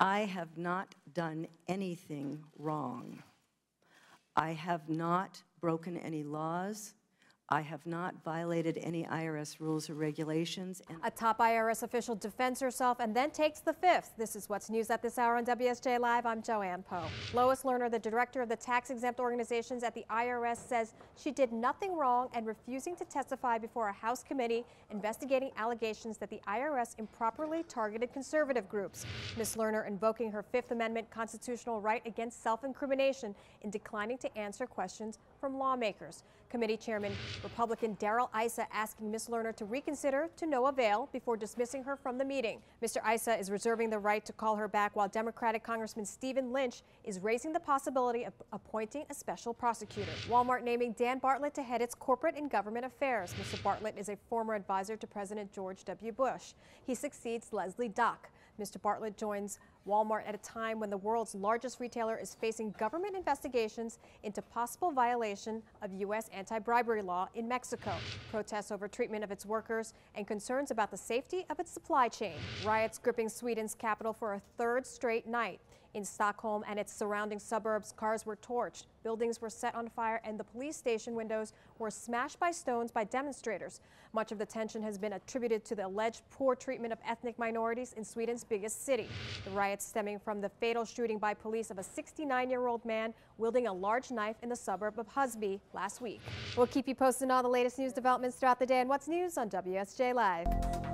I have not done anything wrong. I have not broken any laws. I have not violated any IRS rules or regulations. A top IRS official defends herself and then takes the fifth. This is what's news at this hour on WSJ Live. I'm Joanne Poe. Lois Lerner, the director of the tax-exempt organizations at the IRS, says she did nothing wrong and refusing to testify before a House committee investigating allegations that the IRS improperly targeted conservative groups. Ms. Lerner invoking her Fifth Amendment constitutional right against self-incrimination in declining to answer questions from lawmakers. Committee Chairman Republican Darrell Issa asking Ms. Lerner to reconsider to no avail before dismissing her from the meeting. Mr. Issa is reserving the right to call her back, while Democratic Congressman Stephen Lynch is raising the possibility of appointing a special prosecutor. Walmart naming Dan Bartlett to head its corporate and government affairs. Mr. Bartlett is a former advisor to President George W. Bush. He succeeds Leslie Duck. Mr. Bartlett joins Walmart at a time when the world's largest retailer is facing government investigations into possible violation of U.S. anti-bribery law in Mexico, protests over treatment of its workers, and concerns about the safety of its supply chain. Riots gripping Sweden's capital for a third straight night. In Stockholm and its surrounding suburbs, cars were torched, buildings were set on fire, and the police station windows were smashed by stones by demonstrators. Much of the tension has been attributed to the alleged poor treatment of ethnic minorities in Sweden's biggest city. The riots stemming from the fatal shooting by police of a 69-year-old man wielding a large knife in the suburb of Husby last week. We'll keep you posted on all the latest news developments throughout the day and what's news on WSJ Live.